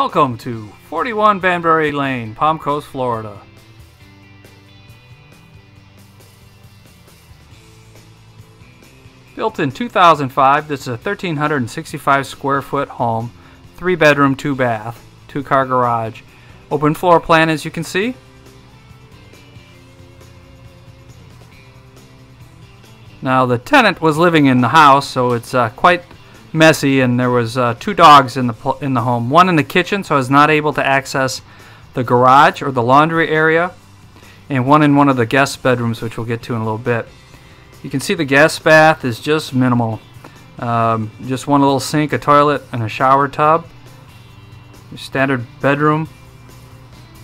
Welcome to 41 Bannbury Lane, Palm Coast, Florida. Built in 2005, this is a 1,365 square foot home, 3 bedroom, 2 bath, 2 car garage. Open floor plan as you can see. Now the tenant was living in the house, so it's quite messy, and there was 2 dogs in the home, one in the kitchen, so I was not able to access the garage or the laundry area, and one in one of the guest bedrooms, which we'll get to in a little bit. You can see the guest bath is just minimal, just one little sink, a toilet, and a shower tub. Your standard bedroom.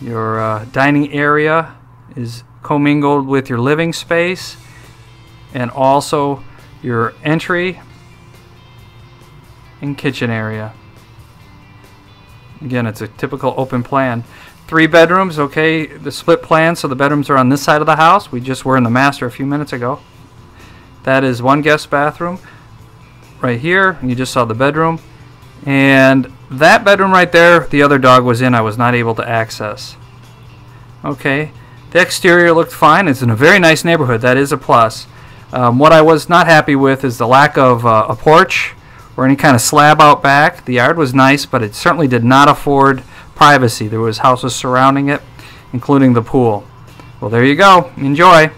Your dining area is commingled with your living space, and also your entry and kitchen area. Again, it's a typical open plan. 3 bedrooms, okay, the split plan, so the bedrooms are on this side of the house. We just were in the master a few minutes ago. That is one guest bathroom right here. You just saw the bedroom. And that bedroom right there, the other dog was in. I was not able to access. Okay, the exterior looked fine. It's in a very nice neighborhood. That is a plus. What I was not happy with is the lack of a porch or any kind of slab out back. The yard was nice, but it certainly did not afford privacy. There was houses surrounding it, including the pool. Well, there you go. Enjoy.